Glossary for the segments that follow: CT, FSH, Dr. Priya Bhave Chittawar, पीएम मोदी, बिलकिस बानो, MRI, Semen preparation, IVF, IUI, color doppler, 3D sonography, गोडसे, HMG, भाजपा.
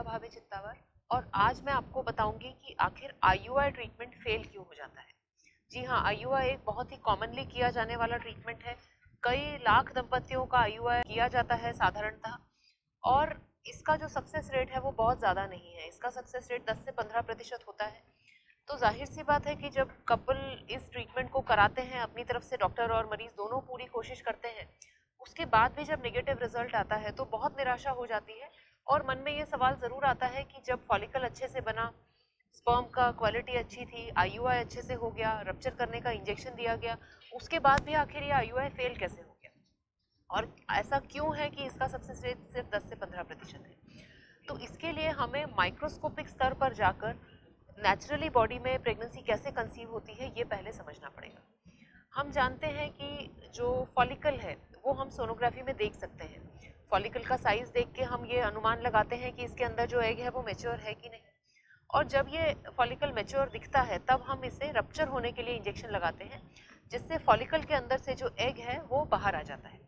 प्रिया भावे चित्तावर और आज मैं आपको बताऊंगी कि आखिर IUI ट्रीटमेंट फेल क्यों हो जाता है। जी हाँ, IUI एक बहुत ही कॉमनली किया जाने वाला ट्रीटमेंट है। कई लाख दंपतियों का IUI किया जाता है साधारणतः, और इसका जो सक्सेस रेट है वो बहुत ज़्यादा नहीं है। इसका सक्सेस रेट 10 से 15% होता है। तो जाहिर सी बात है कि जब कपल इस ट्रीटमेंट को कराते हैं, अपनी तरफ से डॉक्टर और मरीज़ दोनों पूरी कोशिश करते हैं, उसके बाद भी जब नेगेटिव रिजल्ट आता है तो बहुत निराशा हो जाती है। और मन में ये सवाल ज़रूर आता है कि जब फॉलिकल अच्छे से बना, स्पर्म का क्वालिटी अच्छी थी, IUI अच्छे से हो गया, रप्चर करने का इंजेक्शन दिया गया, उसके बाद भी आखिर ये IUI फेल कैसे हो गया, और ऐसा क्यों है कि इसका सक्सेस रेट सिर्फ 10 से 15% है। तो इसके लिए हमें माइक्रोस्कोपिक स्तर पर जाकर नेचुरली बॉडी में प्रेगनेंसी कैसे कंसीव होती है ये पहले समझना पड़ेगा। हम जानते हैं कि जो फॉलिकल है वो हम सोनोग्राफी में देख सकते हैं। फॉलिकल का साइज़ देख के हम ये अनुमान लगाते हैं कि इसके अंदर जो एग है वो मैच्योर है कि नहीं, और जब ये फॉलिकल मैच्योर दिखता है तब हम इसे रप्चर होने के लिए इंजेक्शन लगाते हैं, जिससे फॉलिकल के अंदर से जो एग है वो बाहर आ जाता है।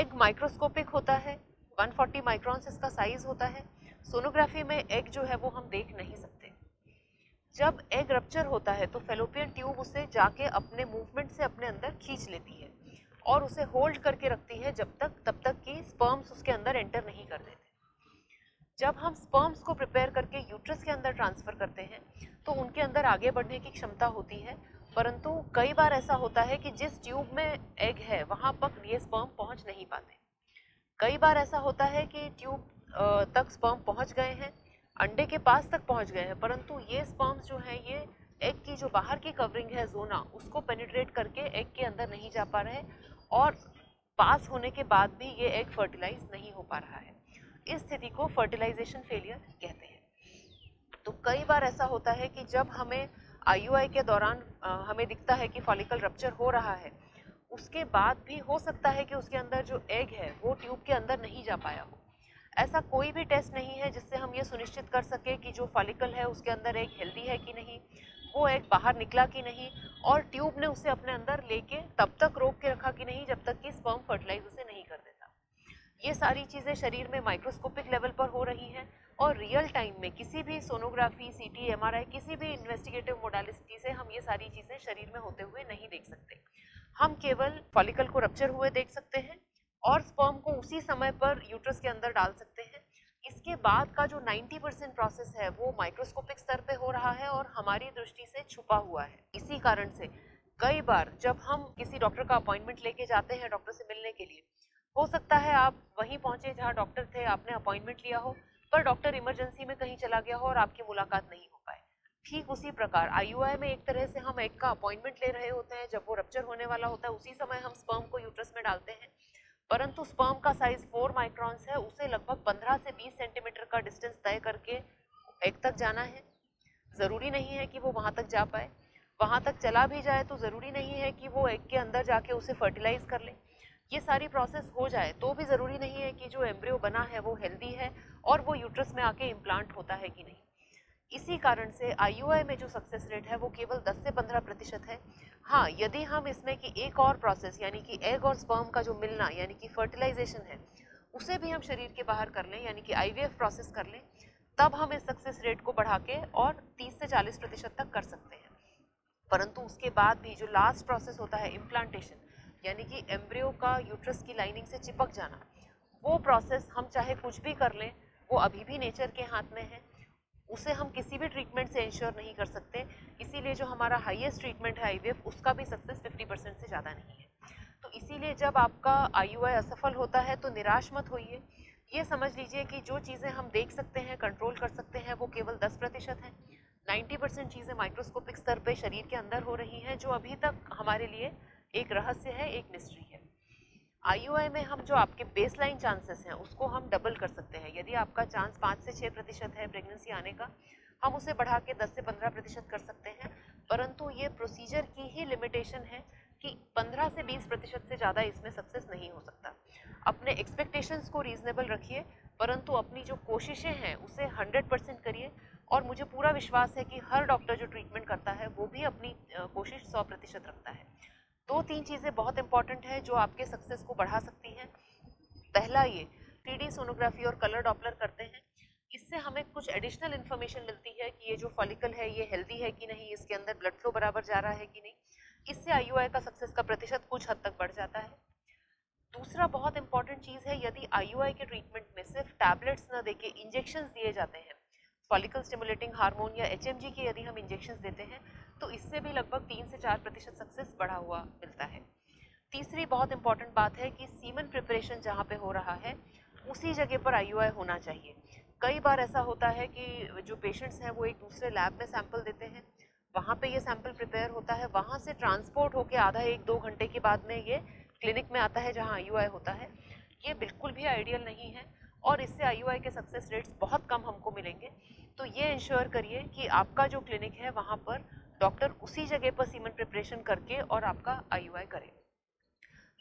एग माइक्रोस्कोपिक होता है, 140 माइक्रॉन्स इसका साइज़ होता है। सोनोग्राफी में एग जो है वो हम देख नहीं सकते। जब एग रप्चर होता है तो फैलोपियन ट्यूब उसे जाके अपने मूवमेंट से अपने अंदर खींच लेती है और उसे होल्ड करके रखती है तब तक कि स्पर्म्स उसके अंदर एंटर नहीं कर देते। जब हम स्पर्म्स को प्रिपेयर करके यूट्रस के अंदर ट्रांसफ़र करते हैं तो उनके अंदर आगे बढ़ने की क्षमता होती है, परंतु कई बार ऐसा होता है कि जिस ट्यूब में एग है वहाँ तक ये स्पर्म पहुँच नहीं पाते। कई बार ऐसा होता है कि ट्यूब तक स्पर्म पहुँच गए हैं, अंडे के पास तक पहुंच गए हैं, परंतु ये स्पर्म्स जो हैं ये एग की जो बाहर की कवरिंग है जोना, उसको पेनिट्रेट करके एग के अंदर नहीं जा पा रहे, और पास होने के बाद भी ये एग फर्टिलाइज नहीं हो पा रहा है। इस स्थिति को फर्टिलाइजेशन फेलियर कहते हैं। तो कई बार ऐसा होता है कि जब हमें IUI के दौरान हमें दिखता है कि फॉलिकल रप्चर हो रहा है, उसके बाद भी हो सकता है कि उसके अंदर जो एग है वो ट्यूब के अंदर नहीं जा पाया हो। ऐसा कोई भी टेस्ट नहीं है जिससे हम ये सुनिश्चित कर सकें कि जो फॉलिकल है उसके अंदर एग हेल्दी है कि नहीं, वो एग बाहर निकला कि नहीं, और ट्यूब ने उसे अपने अंदर लेके तब तक रोक के रखा कि नहीं जब तक कि स्पर्म फर्टिलाइज उसे नहीं कर देता। ये सारी चीज़ें शरीर में माइक्रोस्कोपिक लेवल पर हो रही हैं, और रियल टाइम में किसी भी सोनोग्राफी, CT, MRI, किसी भी इन्वेस्टिगेटिव मोडालिटी से हम ये सारी चीज़ें शरीर में होते हुए नहीं देख सकते। हम केवल फॉलिकल को रप्चर हुए देख सकते हैं और स्पर्म को उसी समय पर यूट्रस के अंदर डाल सकते हैं। इसके बाद का जो 90% प्रोसेस है वो माइक्रोस्कोपिक स्तर पे हो रहा है और हमारी दृष्टि से छुपा हुआ है। इसी कारण से कई बार जब हम किसी डॉक्टर का अपॉइंटमेंट लेके जाते हैं डॉक्टर से मिलने के लिए, हो सकता है आप वहीं पहुंचे जहां डॉक्टर थे, आपने अपॉइंटमेंट लिया हो, पर डॉक्टर इमरजेंसी में कहीं चला गया हो और आपकी मुलाकात नहीं हो पाए। ठीक उसी प्रकार IUI में एक तरह से हम एग का अपॉइंटमेंट ले रहे होते हैं, जब वो रप्चर होने वाला होता है उसी समय हम स्पर्म को यूट्रस में डालते हैं, परंतु स्पर्म का साइज़ 4 माइक्रॉन्स है, उसे लगभग 15 से 20 सेंटीमीटर का डिस्टेंस तय करके एग तक जाना है। ज़रूरी नहीं है कि वो वहाँ तक जा पाए, वहाँ तक चला भी जाए तो ज़रूरी नहीं है कि वो एग के अंदर जाके उसे फर्टिलाइज़ कर ले। ये सारी प्रोसेस हो जाए तो भी ज़रूरी नहीं है कि जो एम्ब्रियो बना है वो हेल्दी है और वो यूट्रस में आके इम्प्लांट होता है कि नहीं। इसी कारण से IUI में जो सक्सेस रेट है वो केवल 10 से 15% है। हाँ, यदि हम इसमें कि एक और प्रोसेस यानी कि एग और स्पर्म का जो मिलना यानी कि फर्टिलाइजेशन है उसे भी हम शरीर के बाहर कर लें यानी कि IVF प्रोसेस कर लें, तब हम इस सक्सेस रेट को बढ़ा के और 30 से 40% तक कर सकते हैं। परंतु उसके बाद भी जो लास्ट प्रोसेस होता है इम्प्लांटेशन यानी कि एम्ब्रियो का यूट्रस की लाइनिंग से चिपक जाना, वो प्रोसेस हम चाहे कुछ भी कर लें, वो अभी भी नेचर के हाथ में है, उसे हम किसी भी ट्रीटमेंट से इंश्योर नहीं कर सकते। इसीलिए जो हमारा हाईएस्ट ट्रीटमेंट है IVF, उसका भी सक्सेस 50% से ज़्यादा नहीं है। तो इसीलिए जब आपका IUI असफल होता है तो निराश मत होइए। ये समझ लीजिए कि जो चीज़ें हम देख सकते हैं, कंट्रोल कर सकते हैं, वो केवल 10% हैं। 90% चीज़ें माइक्रोस्कोपिक स्तर पर शरीर के अंदर हो रही हैं, जो अभी तक हमारे लिए एक रहस्य है, एक मिस्ट्री है। IUI में हम जो आपके बेसलाइन चांसेस हैं उसको हम डबल कर सकते हैं। यदि आपका चांस 5 से 6% है प्रेगनेंसी आने का, हम उसे बढ़ा के 10 से 15% कर सकते हैं। परंतु ये प्रोसीजर की ही लिमिटेशन है कि 15 से 20% से ज़्यादा इसमें सक्सेस नहीं हो सकता। अपने एक्सपेक्टेशंस को रीज़नेबल रखिए, परंतु अपनी जो कोशिशें हैं उसे 100% करिए, और मुझे पूरा विश्वास है कि हर डॉक्टर जो ट्रीटमेंट करता है वो भी अपनी कोशिश 100% रखता है। 2-3 चीज़ें बहुत इंपॉर्टेंट हैं जो आपके सक्सेस को बढ़ा सकती हैं। पहला, ये 3D सोनोग्राफी और कलर डॉपलर करते हैं। इससे हमें कुछ एडिशनल इन्फॉर्मेशन मिलती है कि ये जो फॉलिकल है ये हेल्दी है कि नहीं, इसके अंदर ब्लड फ्लो बराबर जा रहा है कि नहीं। इससे आईयूआई का सक्सेस का प्रतिशत कुछ हद तक बढ़ जाता है। दूसरा बहुत इंपॉर्टेंट चीज़ है, यदि आईयूआई के ट्रीटमेंट में सिर्फ टैबलेट्स न देके इंजेक्शंस दिए जाते हैं, फॉलिकल स्टिमुलेटिंग हार्मोन या HMG के यदि हम इंजेक्शंस देते हैं तो इससे भी लगभग 3 से 4% सक्सेस बढ़ा हुआ मिलता है। तीसरी बहुत इंपॉर्टेंट बात है कि सीमन प्रिपरेशन जहाँ पे हो रहा है उसी जगह पर आईयूआई होना चाहिए। कई बार ऐसा होता है कि जो पेशेंट्स हैं वो एक दूसरे लैब में सैंपल देते हैं, वहाँ पे ये सैंपल प्रिपेयर होता है, वहाँ से ट्रांसपोर्ट होकर आधा 1-2 घंटे के बाद में ये क्लिनिक में आता है जहाँ आईयूआई होता है। ये बिल्कुल भी आइडियल नहीं है और इससे आईयूआई के सक्सेस रेट्स बहुत कम हमको मिलेंगे। तो ये इंश्योर करिए कि आपका जो क्लिनिक है वहाँ पर डॉक्टर उसी जगह पर सीमन प्रिपरेशन करके और आपका आईयूआई करे।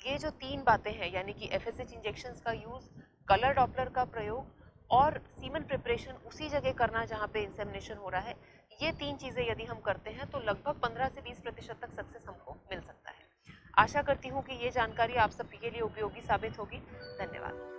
ये जो 3 बातें हैं, यानी कि FSH इंजेक्शंस का यूज़, कलर डॉपलर का प्रयोग और सीमन प्रिपरेशन उसी जगह करना जहाँ पे इंसेमिनेशन हो रहा है, ये 3 चीज़ें यदि हम करते हैं तो लगभग 15 से 20% तक सक्सेस हमको मिल सकता है। आशा करती हूँ कि ये जानकारी आप सबके लिए उपयोगी साबित होगी। धन्यवाद।